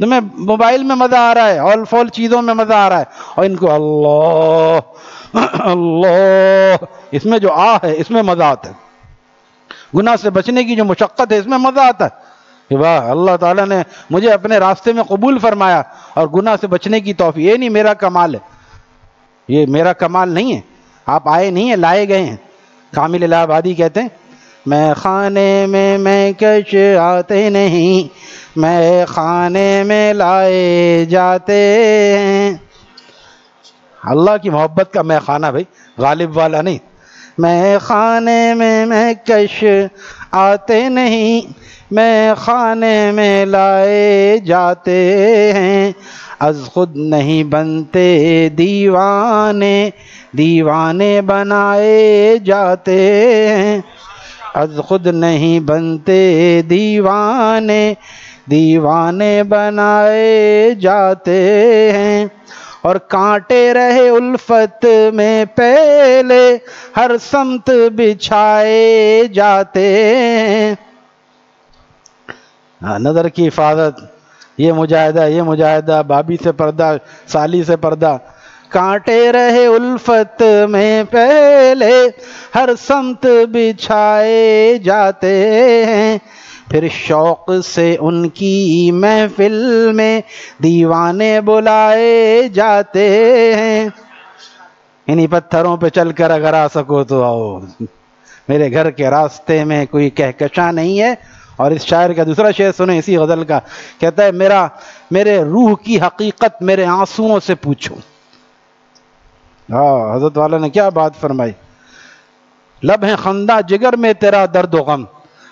तुम्हें मोबाइल में मज़ा आ रहा है, ऑल फॉल चीज़ों में मज़ा आ रहा है, और इनको अल्लाह अल्लाह, इसमें जो आ है इसमें मज़ा आता है। गुनाह से बचने की जो मुशक्क़त है इसमें मज़ा आता है कि वाह अल्लाह ताला ने मुझे अपने रास्ते में कबूल फरमाया और गुनाह से बचने की तौफ़ीक़। ये नहीं मेरा कमाल है, ये मेरा कमाल नहीं है, आप आए नहीं हैं, लाए गए हैं। कामिल इलाहाबादी कहते हैं, मैं खाने में मैं कश आते नहीं, मैं खाने में लाए जाते हैं। अल्लाह की मोहब्बत का मैं खाना भाई, गालिब वाला नहीं। मैं खाने में मैं कश आते नहीं, मैं खाने में लाए जाते हैं। अज खुद नहीं बनते दीवाने, दीवाने बनाए जाते हैं। अज खुद नहीं बनते दीवाने, दीवाने बनाए जाते हैं। और कांटे रहे उल्फत में पहले, हर समत बिछाए जाते हैं। नज़र की हिफाजत, ये मुजाहिदा, ये मुजाहिदा, बाबी से पर्दा, साली से पर्दा। कांटे रहे उल्फत में पहले, हर समत बिछाए जाते हैं। फिर शौक से उनकी महफिल में दीवाने बुलाए जाते हैं। इन्हीं पत्थरों पे चलकर अगर आ सको तो आओ, मेरे घर के रास्ते में कोई कहकशा नहीं है। और इस शायर का दूसरा शेर सुने इसी गज़ल का, कहता है मेरा मेरे रूह की हकीकत मेरे आंसुओं से पूछो। हाँ, हज़रत वाला ने क्या बात फरमाई। लब है खंदा जिगर में तेरा दर्द व गम।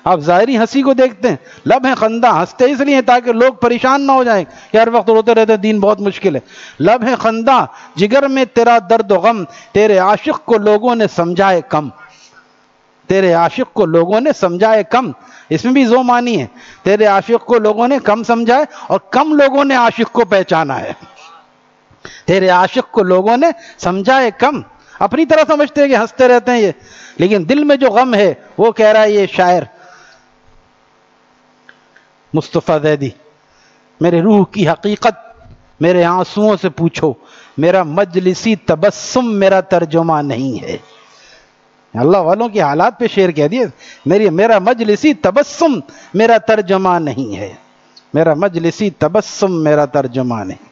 आप ज़ाहिरी हंसी को देखते हैं, लब हैं खंदा, हंसते इसलिए हैं ताकि लोग परेशान ना हो जाएं कि हर वक्त रोते रहते दीन बहुत मुश्किल है। लब हैं खंदा जिगर में तेरा दर्द गम, तेरे आशिक को लोगों ने समझाए कम। तेरे आशिक को लोगों ने समझाए कम, इसमें भी जो मानी है। तेरे आशिक को लोगों ने कम समझाए और कम लोगों ने आशिक को पहचाना है। तेरे आशिक को लोगों ने समझाए कम, अपनी तरह समझते हैं कि हंसते रहते हैं ये, लेकिन दिल में जो गम है वो कह रहा है ये शायर मुस्तफा दैदी। मेरे रूह की हकीकत मेरे आंसुओं से पूछो, मेरा मजलिसी तबस्सुम मेरा तर्जुमा नहीं है। अल्लाह वालों के हालात पे शेर कह दिए, मेरा मजलिसी तबस्सुम मेरा तर्जुमा नहीं है, मेरा मजलिसी तबस्सुम मेरा तर्जुमा नहीं।